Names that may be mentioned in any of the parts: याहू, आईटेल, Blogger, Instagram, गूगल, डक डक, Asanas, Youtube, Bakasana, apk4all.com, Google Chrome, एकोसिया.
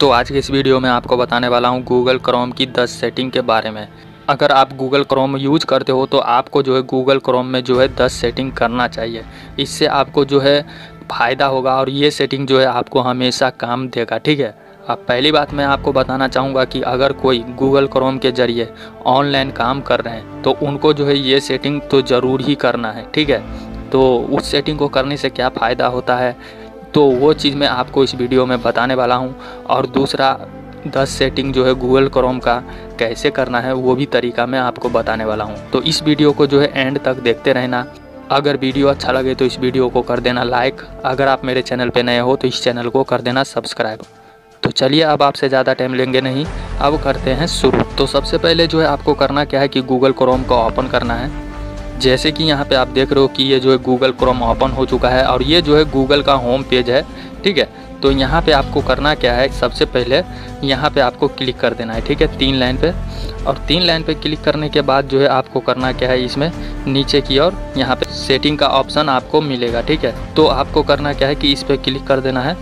तो आज के इस वीडियो में आपको बताने वाला हूं गूगल क्रोम की 10 सेटिंग के बारे में। अगर आप गूगल क्रोम यूज़ करते हो तो आपको जो है गूगल क्रोम में जो है 10 सेटिंग करना चाहिए। इससे आपको जो है फ़ायदा होगा और ये सेटिंग जो है आपको हमेशा काम देगा, ठीक है। अब पहली बात मैं आपको बताना चाहूँगा कि अगर कोई गूगल क्रोम के ज़रिए ऑनलाइन काम कर रहे हैं तो उनको जो है ये सेटिंग तो ज़रूर ही करना है, ठीक है। तो उस सेटिंग को करने से क्या फ़ायदा होता है तो वो चीज़ मैं आपको इस वीडियो में बताने वाला हूँ। और दूसरा 10 सेटिंग जो है गूगल क्रोम का कैसे करना है वो भी तरीका मैं आपको बताने वाला हूँ। तो इस वीडियो को जो है एंड तक देखते रहना। अगर वीडियो अच्छा लगे तो इस वीडियो को कर देना लाइक। अगर आप मेरे चैनल पे नए हो तो इस चैनल को कर देना सब्सक्राइब। तो चलिए अब आपसे ज़्यादा टाइम लेंगे नहीं, अब करते हैं शुरू। तो सबसे पहले जो है आपको करना क्या है कि गूगल क्रोम को ओपन करना है। जैसे कि यहाँ पे आप देख रहे हो कि ये जो है गूगल क्रोम ओपन हो चुका है और ये जो है गूगल का होम पेज है, ठीक है। तो यहाँ पे आपको करना क्या है, सबसे पहले यहाँ पे आपको क्लिक कर देना है, ठीक है, 3 लाइन पे। और 3 लाइन पे क्लिक करने के बाद जो है आपको करना क्या है, इसमें नीचे की ओर यहाँ पे सेटिंग का ऑप्शन आपको मिलेगा, ठीक है। तो आपको करना क्या है कि इस पर क्लिक कर देना है।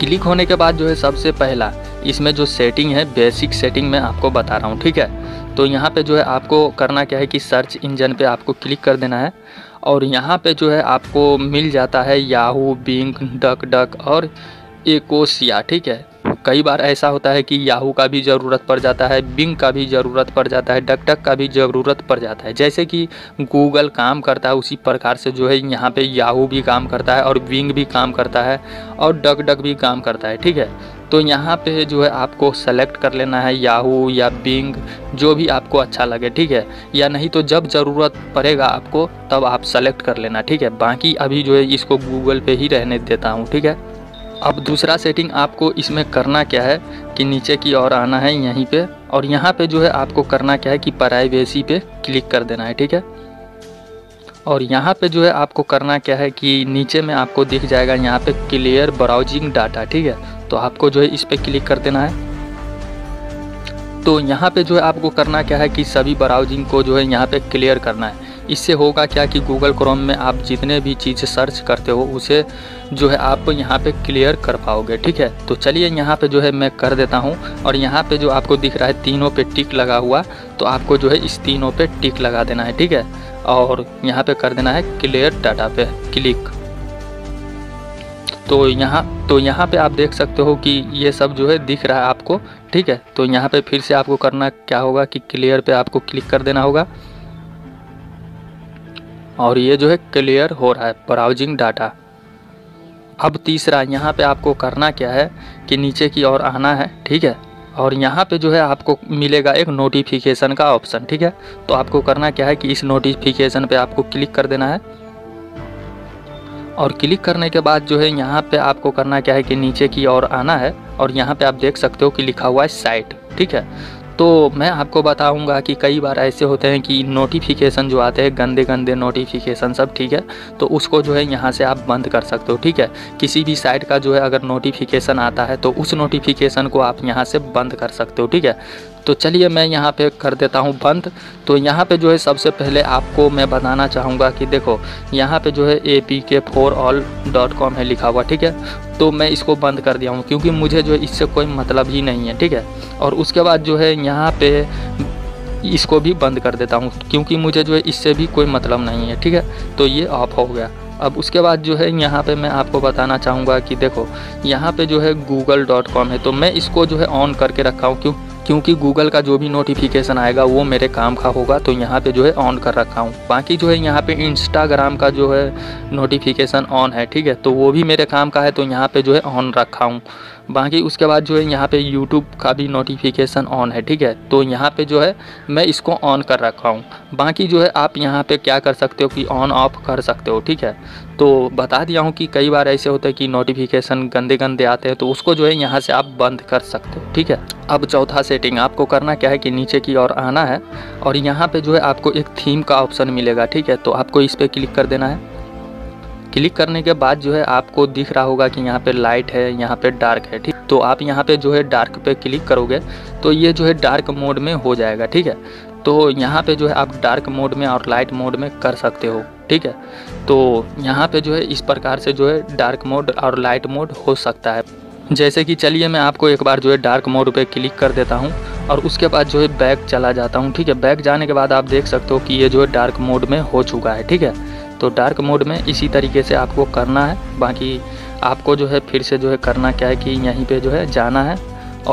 क्लिक होने के बाद जो है सबसे पहला इसमें जो सेटिंग है बेसिक सेटिंग मैं आपको बता रहा हूँ, ठीक है। तो यहाँ पे जो है आपको करना क्या है कि सर्च इंजन पे आपको क्लिक कर देना है और यहाँ पे जो है आपको मिल जाता है याहू, बिंग, डक डक और एकोसिया, ठीक है। कई बार ऐसा होता है कि याहू का भी ज़रूरत पड़ जाता है, बिंग का भी ज़रूरत पड़ जाता है, डक डक का भी ज़रूरत पड़ जाता है। जैसे कि गूगल काम करता है उसी प्रकार से जो है यहाँ पे याहू भी काम करता है और बिंग भी काम करता है और डक डक भी काम करता है, ठीक है। तो यहाँ पे जो है आपको सेलेक्ट कर लेना है याहू या बिंग, जो भी आपको अच्छा लगे, ठीक है। या नहीं तो जब ज़रूरत पड़ेगा आपको तब आप सेलेक्ट कर लेना, ठीक है। बाकी अभी जो है इसको गूगल पे ही रहने देता हूँ, ठीक है। अब दूसरा सेटिंग आपको इसमें करना क्या है कि नीचे की ओर आना है यहीं पे और यहाँ पे जो है आपको करना क्या है कि प्राइवेसी पे क्लिक कर देना है, ठीक है। और यहाँ पे जो है आपको करना क्या है कि नीचे में आपको दिख जाएगा यहाँ पे क्लियर ब्राउजिंग डाटा, ठीक है। तो आपको जो है इस पर क्लिक कर देना है। तो यहाँ पे जो है आपको करना क्या है कि सभी ब्राउजिंग को जो है यहाँ पे क्लियर करना है। इससे होगा क्या कि गूगल क्रोम में आप जितने भी चीज़ें सर्च करते हो उसे जो है आप यहाँ पे क्लियर कर पाओगे, ठीक है। तो चलिए यहाँ पे जो है मैं कर देता हूँ और यहाँ पे जो आपको दिख रहा है तीनों पे टिक लगा हुआ, तो आपको जो है इस तीनों पे टिक लगा देना है, ठीक है। और यहाँ पे कर देना है क्लियर डाटा पे क्लिक। तो यहाँ पे आप देख सकते हो कि ये सब जो है दिख रहा है आपको, ठीक है। तो यहाँ पे फिर से आपको करना क्या होगा कि क्लियर पे आपको क्लिक कर देना होगा और ये जो है क्लियर हो रहा है ब्राउजिंग डाटा। अब तीसरा यहाँ पे आपको करना क्या है कि नीचे की ओर आना है, ठीक है। और यहाँ पे जो है आपको मिलेगा एक नोटिफिकेशन का ऑप्शन, ठीक है। तो आपको करना क्या है कि इस नोटिफिकेशन पे आपको क्लिक कर देना है और क्लिक करने के बाद जो है यहाँ पे आपको करना क्या है कि नीचे की ओर आना है और यहाँ पे आप देख सकते हो कि लिखा हुआ है साइट, ठीक है। तो मैं आपको बताऊंगा कि कई बार ऐसे होते हैं कि नोटिफिकेशन जो आते हैं गंदे गंदे नोटिफिकेशन सब, ठीक है। तो उसको जो है यहाँ से आप बंद कर सकते हो, ठीक है। किसी भी साइट का जो है अगर नोटिफिकेशन आता है तो उस नोटिफिकेशन को आप यहाँ से बंद कर सकते हो, ठीक है। तो चलिए मैं यहाँ पे कर देता हूँ बंद। तो यहाँ पे जो है सबसे पहले आपको मैं बताना चाहूँगा कि देखो यहाँ पे जो है apk4all.com है लिखा हुआ, ठीक है। तो मैं इसको बंद कर दिया हूँ क्योंकि मुझे जो है इससे कोई मतलब ही नहीं है, ठीक है। और उसके बाद जो है यहाँ पे इसको भी बंद कर देता हूँ क्योंकि मुझे जो है इससे भी कोई मतलब नहीं है, ठीक है। तो ये ऑफ हो गया। अब उसके बाद जो है यहाँ पे मैं आपको बताना चाहूँगा कि देखो यहाँ पे जो है google.com है, तो मैं इसको जो है ऑन करके रखा हूँ क्योंकि गूगल का जो भी नोटिफिकेशन आएगा वो मेरे काम का होगा, तो यहाँ पे जो है ऑन कर रखा हूँ। बाकी जो है यहाँ पे इंस्टाग्राम का जो है नोटिफिकेशन ऑन है, ठीक है। तो वो भी मेरे काम का है तो यहाँ पे जो है ऑन रखा हूँ। बाकी उसके बाद जो है यहाँ पे यूट्यूब का भी नोटिफिकेशन ऑन है, ठीक है। तो यहाँ पे जो है मैं इसको ऑन कर रखा हूँ। बाकी जो है आप यहाँ पे क्या कर सकते हो कि ऑन ऑफ कर सकते हो, ठीक है। तो बता दिया हूँ कि कई बार ऐसे होता है कि नोटिफिकेशन गंदे गंदे आते हैं तो उसको जो है यहाँ से आप बंद कर सकते हो, ठीक है। अब चौथा सेटिंग आपको करना क्या है कि नीचे की ओर आना है और यहाँ पे जो है आपको एक थीम का ऑप्शन मिलेगा, ठीक है। तो आपको इस पर क्लिक कर देना है। क्लिक करने के बाद जो है आपको दिख रहा होगा कि यहाँ पे लाइट है, यहाँ पे डार्क है, ठीक। तो आप यहाँ पे जो है डार्क पे क्लिक करोगे तो ये जो है डार्क मोड में हो जाएगा, ठीक है। तो यहाँ पे जो है आप डार्क मोड में और लाइट मोड में कर सकते हो, ठीक है। तो यहाँ पे जो है इस प्रकार से जो है डार्क मोड और लाइट मोड हो सकता है। जैसे कि चलिए मैं आपको एक बार जो है डार्क मोड पे क्लिक कर देता हूँ और उसके बाद जो है बैक चला जाता हूँ। ठीक है, बैक जाने के बाद आप देख सकते हो कि ये जो है डार्क मोड में हो चुका है। ठीक है, तो डार्क मोड में इसी तरीके से आपको करना है। बाकी आपको जो है फिर से जो है करना क्या है कि यहीं पे जो है जाना है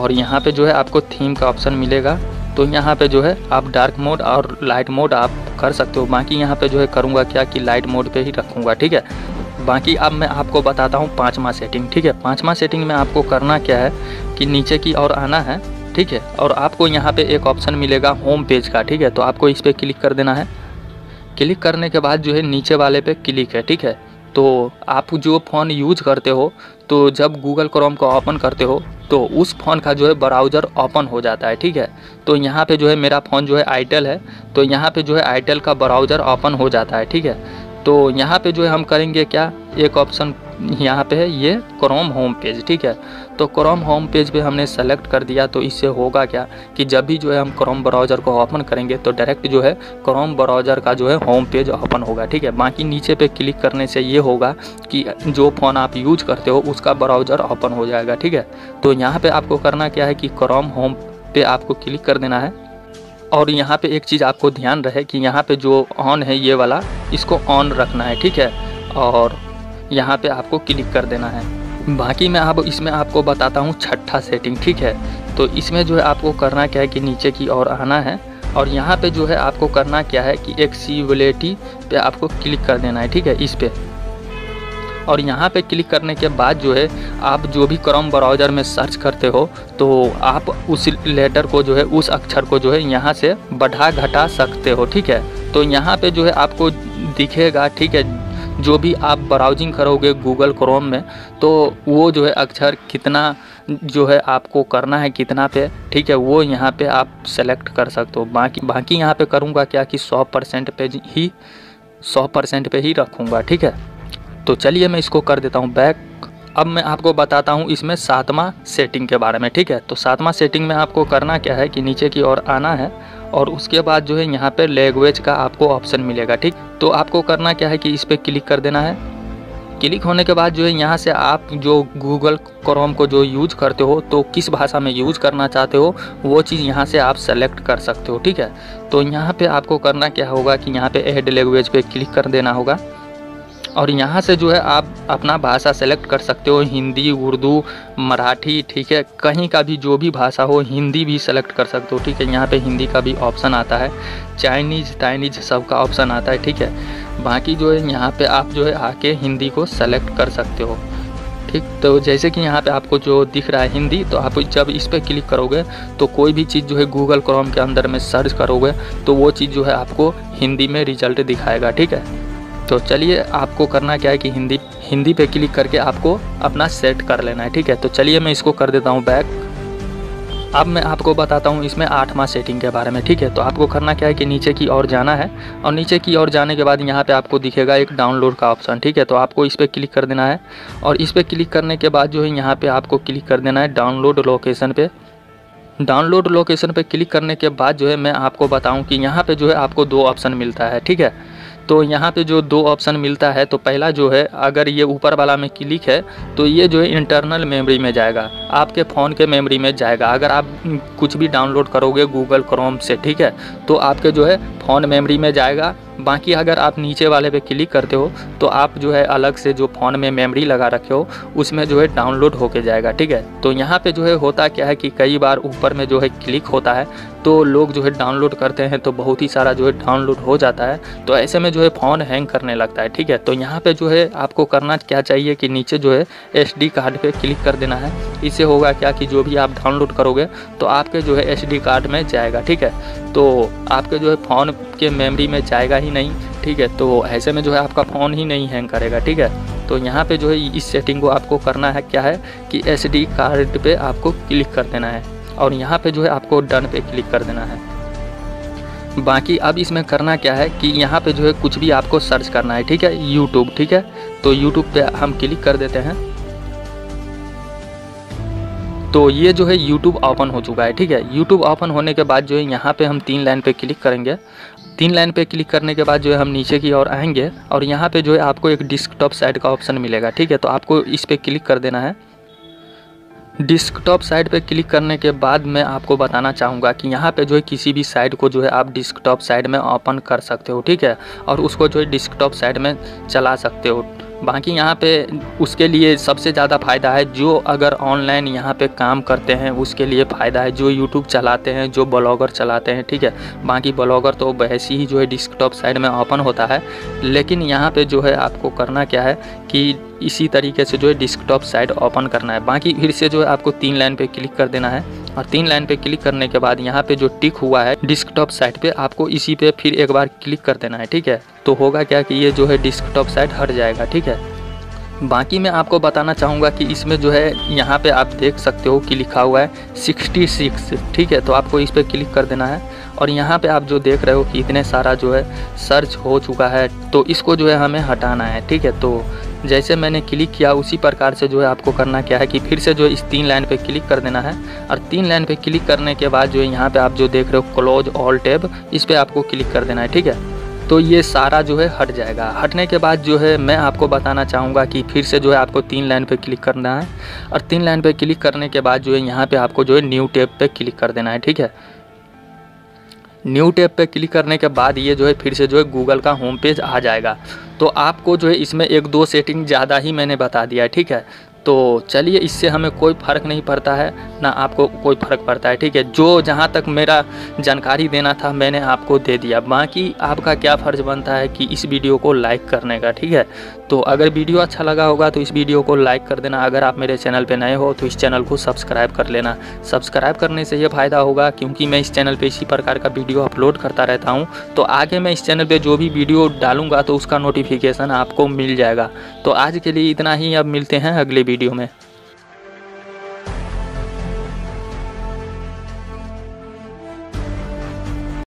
और यहाँ पे जो है आपको थीम का ऑप्शन मिलेगा, तो यहाँ पे जो है आप डार्क मोड और लाइट मोड आप कर सकते हो। बाकी यहाँ पे जो है करूँगा क्या कि लाइट मोड पे ही रखूँगा। ठीक है, बाकी अब मैं आपको बताता हूँ 5वां सेटिंग। ठीक है, 5वां सेटिंग में आपको करना क्या है कि नीचे की ओर आना है। ठीक है, और आपको यहाँ पे एक ऑप्शन मिलेगा होम पेज का। ठीक है, तो आपको इस पर क्लिक कर देना है। क्लिक करने के बाद जो है नीचे वाले पे क्लिक है। ठीक है, तो आप जो फ़ोन यूज करते हो तो जब गूगल क्रोम को ओपन करते हो तो उस फ़ोन का जो है ब्राउज़र ओपन हो जाता है। ठीक है, तो यहाँ पे जो है मेरा फ़ोन जो है आईटेल है, तो यहाँ पे जो है आईटेल का ब्राउज़र ओपन हो जाता है। ठीक है, तो यहाँ पे जो है हम करेंगे क्या, एक ऑप्शन यहाँ पे है ये क्रोम होम पेज। ठीक है, तो क्रोम होम पेज पे हमने सेलेक्ट कर दिया, तो इससे होगा क्या कि जब भी जो है हम क्रोम ब्राउज़र को ओपन करेंगे तो डायरेक्ट जो है क्रोम ब्राउज़र का जो है होम पेज ओपन होगा। ठीक है, बाकी नीचे पे क्लिक करने से ये होगा कि जो फ़ोन आप यूज करते हो उसका ब्राउज़र ओपन हो जाएगा। ठीक है, तो यहाँ पर आपको करना क्या है कि क्रोम होम पे आपको क्लिक कर देना है। और यहाँ पे एक चीज़ आपको ध्यान रहे कि यहाँ पे जो ऑन है ये वाला, इसको ऑन रखना है। ठीक है, और यहाँ पे आपको क्लिक कर देना है। बाकी मैं अब इसमें आपको बताता हूँ 6ठा सेटिंग। ठीक है, तो इसमें जो है आपको करना क्या है कि नीचे की ओर आना है और यहाँ पे जो है आपको करना क्या है कि एक्सेसिबिलिटी पे आपको क्लिक कर देना है। ठीक है, इस पर और यहाँ पे क्लिक करने के बाद जो है आप जो भी क्रोम ब्राउज़र में सर्च करते हो तो आप उस लेटर को जो है, उस अक्षर को जो है यहाँ से बढ़ा घटा सकते हो। ठीक है, तो यहाँ पे जो है आपको दिखेगा। ठीक है, जो भी आप ब्राउजिंग करोगे गूगल क्रोम में तो वो जो है अक्षर कितना जो है आपको करना है, कितना पे। ठीक है, वो यहाँ पे आप सेलेक्ट कर सकते हो। बाकी यहाँ पे करूँगा क्या कि 100% पे ही रखूँगा। ठीक है, तो चलिए मैं इसको कर देता हूँ बैक। अब मैं आपको बताता हूँ इसमें 7वां सेटिंग के बारे में। ठीक है, तो 7वां सेटिंग में आपको करना क्या है कि नीचे की ओर आना है और उसके बाद जो है यहाँ पे लैंग्वेज का आपको ऑप्शन मिलेगा। ठीक, तो आपको करना क्या है कि इस पर क्लिक कर देना है। क्लिक होने के बाद जो है यहाँ से आप जो गूगल क्रोम को जो यूज़ करते हो तो किस भाषा में यूज़ करना चाहते हो वो चीज़ यहाँ से आप सेलेक्ट कर सकते हो। ठीक है, तो यहाँ पर आपको करना क्या होगा कि यहाँ पर ऐड लैंग्वेज पर क्लिक कर देना होगा और यहाँ से जो है आप अपना भाषा सेलेक्ट कर सकते हो, हिंदी, उर्दू, मराठी। ठीक है, कहीं का भी जो भी भाषा हो, हिंदी भी सेलेक्ट कर सकते हो। ठीक है, यहाँ पे हिंदी का भी ऑप्शन आता है, चाइनीज़, ताइनीज़ सब का ऑप्शन आता है। ठीक है, बाकी जो है यहाँ पे आप जो है आके हिंदी को सेलेक्ट कर सकते हो। ठीक, तो जैसे कि यहाँ पे आपको जो दिख रहा है हिंदी, तो आप जब इस पर क्लिक करोगे तो कोई भी चीज़ जो है गूगल क्रोम के अंदर में सर्च करोगे तो वो चीज़ जो है आपको हिंदी में रिजल्ट दिखाएगा। ठीक है, तो चलिए आपको करना क्या है कि हिंदी पे क्लिक करके आपको अपना सेट कर लेना है। ठीक है, तो चलिए मैं इसको कर देता हूँ बैक। अब मैं आपको बताता हूँ इसमें 8वां सेटिंग के बारे में। ठीक है, तो आपको करना क्या है कि नीचे की ओर जाना है और नीचे की ओर जाने के बाद यहाँ पे आपको दिखेगा एक डाउनलोड का ऑप्शन। ठीक है, तो आपको इस पर क्लिक कर देना है और इस पर क्लिक करने के बाद जो है यहाँ पर आपको क्लिक कर देना है डाउनलोड लोकेशन पर। डाउनलोड लोकेशन पर क्लिक करने के बाद जो है मैं आपको बताऊँ कि यहाँ पर जो है आपको 2 ऑप्शन मिलता है। ठीक है, तो यहाँ पे जो 2 ऑप्शन मिलता है, तो पहला जो है अगर ये ऊपर वाला में क्लिक है तो ये जो है इंटरनल मेमोरी में जाएगा, आपके फ़ोन के मेमोरी में जाएगा। अगर आप कुछ भी डाउनलोड करोगे गूगल क्रोम से, ठीक है, तो आपके जो है फ़ोन मेमोरी में जाएगा। बाकी अगर आप नीचे वाले पे क्लिक करते हो तो आप जो है अलग से जो फ़ोन में मेमोरी लगा रखे हो उसमें जो है डाउनलोड होके जाएगा। ठीक है, तो यहाँ पे जो है होता क्या है कि कई बार ऊपर में जो है क्लिक होता है तो लोग जो है डाउनलोड करते हैं तो बहुत ही सारा जो है डाउनलोड हो जाता है, तो ऐसे में जो है फ़ोन हैंग करने लगता है। ठीक है, तो यहाँ पर जो है आपको करना क्या चाहिए कि नीचे जो है SD कार्ड पर क्लिक कर देना है। इससे होगा क्या कि जो भी आप डाउनलोड करोगे तो आपके जो है SD कार्ड में जाएगा। ठीक है, तो आपके जो है फ़ोन के मेमोरी में जाएगा ही नहीं। ठीक है, तो ऐसे में जो है आपका फ़ोन ही नहीं हैंग करेगा। ठीक है, तो यहाँ पे जो है इस सेटिंग को आपको करना है क्या है कि SD कार्ड पे आपको क्लिक कर देना है और यहाँ पे जो है आपको डन पे क्लिक कर देना है। बाकी अब इसमें करना क्या है कि यहाँ पे जो है कुछ भी आपको सर्च करना है। ठीक है, YouTube। ठीक है, तो YouTube पे हम क्लिक कर देते हैं तो ये जो है YouTube ओपन हो चुका है। ठीक है, YouTube ओपन होने के बाद जो है यहाँ पे हम 3 लाइन पे क्लिक करेंगे। 3 लाइन पे क्लिक करने के बाद जो है हम नीचे की ओर आएंगे और यहाँ पे जो है आपको एक डेस्कटॉप साइट का ऑप्शन मिलेगा। ठीक है, तो आपको इस पर क्लिक कर देना है। डिस्कटॉप साइट पे क्लिक करने के बाद मैं आपको बताना चाहूँगा कि यहाँ पे जो है किसी भी साइट को जो है आप डिस्कटॉप साइट में ओपन कर सकते हो, ठीक है, और उसको जो है डिस्कटॉप साइट में चला सकते हो। बाकी यहाँ पे उसके लिए सबसे ज़्यादा फ़ायदा है जो अगर ऑनलाइन यहाँ पे काम करते हैं उसके लिए फ़ायदा है, जो यूट्यूब चलाते हैं, जो ब्लॉगर चलाते हैं, ठीक है। बाकी ब्लॉगर तो वैसे ही जो है डिस्कटॉप साइड में ओपन होता है, लेकिन यहाँ पे जो है आपको करना क्या है कि इसी तरीके से जो है डिस्कटॉप साइड ओपन करना है। बाकी फिर से जो है आपको 3 लाइन पर क्लिक कर देना है और 3 लाइन पे क्लिक करने के बाद यहाँ पे जो टिक हुआ है डिस्कटॉप साइट पे, आपको इसी पे फिर एक बार क्लिक कर देना है, ठीक है। तो होगा क्या कि ये जो है डिस्कटॉप साइट हट जाएगा, ठीक है। बाकी मैं आपको बताना चाहूँगा कि इसमें जो है यहाँ पे आप देख सकते हो कि लिखा हुआ है 66, ठीक है, तो आपको इस पर क्लिक कर देना है। और यहाँ पे आप जो देख रहे हो कि इतने सारा जो है सर्च हो चुका है, तो इसको जो है हमें हटाना है, ठीक है। तो जैसे मैंने क्लिक किया उसी प्रकार से जो है आपको करना क्या है कि फिर से जो इस 3 लाइन पे क्लिक कर देना है और 3 लाइन पे क्लिक करने के बाद जो है यहाँ पे आप जो देख रहे हो क्लोज ऑल टैब, इस पे आपको क्लिक कर देना है, ठीक है। तो ये सारा जो है हट जाएगा। हटने के बाद जो है मैं आपको बताना चाहूँगा कि फिर से जो है आपको 3 लाइन पे क्लिक करना है और 3 लाइन पे क्लिक करने के बाद जो है यहाँ पे आपको जो है न्यू टैब पे क्लिक कर देना है, ठीक है। न्यू टैब पे क्लिक करने के बाद ये जो है फिर से जो है गूगल का होम पेज आ जाएगा। तो आपको जो है इसमें 1-2 सेटिंग ज़्यादा ही मैंने बता दिया है, ठीक है। तो चलिए, इससे हमें कोई फ़र्क नहीं पड़ता है, ना आपको कोई फ़र्क पड़ता है, ठीक है। जो जहाँ तक मेरा जानकारी देना था मैंने आपको दे दिया। बाकी आपका क्या फ़र्ज़ बनता है कि इस वीडियो को लाइक करने का, ठीक है। तो अगर वीडियो अच्छा लगा होगा तो इस वीडियो को लाइक कर देना। अगर आप मेरे चैनल पे नए हो तो इस चैनल को सब्सक्राइब कर लेना। सब्सक्राइब करने से ये फ़ायदा होगा क्योंकि मैं इस चैनल पे इसी प्रकार का वीडियो अपलोड करता रहता हूँ, तो आगे मैं इस चैनल पे जो भी वीडियो डालूंगा तो उसका नोटिफिकेशन आपको मिल जाएगा। तो आज के लिए इतना ही, अब मिलते हैं अगले वीडियो में।